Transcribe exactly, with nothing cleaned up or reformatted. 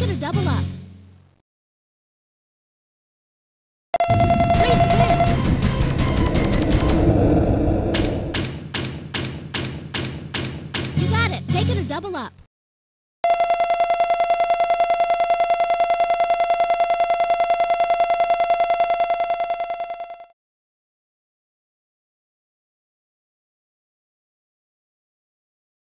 Make it a double up. Raise it in. You got it. Make it a double up.